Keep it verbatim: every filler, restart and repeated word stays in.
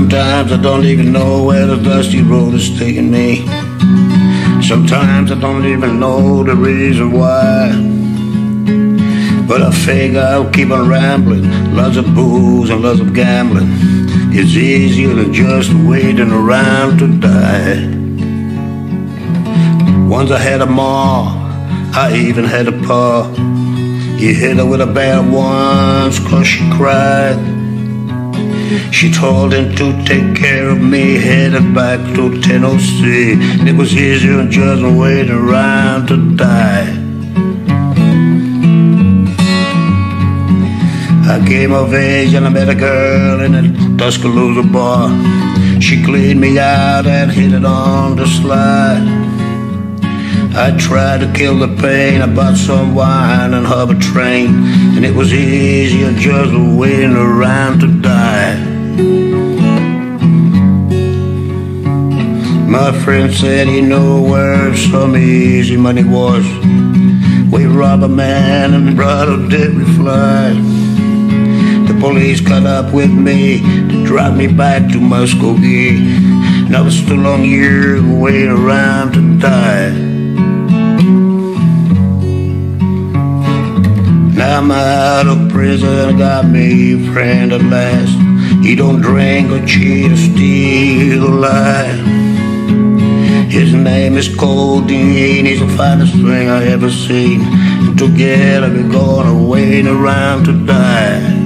Sometimes I don't even know where the dusty road is taking me. Sometimes I don't even know the reason why. But I figure I'll keep on rambling. Lots of booze and lots of gambling. It's easier to just wait and around to die. Once I had a ma, I even had a pa. You hit her with a bat once cause she cried. She told him to take care of me, headed back to Tennessee. It was easier than just waiting around to die. I came of age and I met a girl in a Tuscaloosa bar. She cleaned me out and hit it on the slide. I tried to kill the pain, I bought some wine and hub a train. And it was easier just waiting around to die. My friend said he knew where some easy money was. We robbed a man and brought a deadly fly. The police caught up with me, they dropped me back to Muscogee. And I was too long years waiting around to die. Now I'm out of prison, I got me a friend at last. He don't drink or cheat or steal or lie. His name is Codeine, he's the finest thing I ever seen. Together we're gonna wait around to die.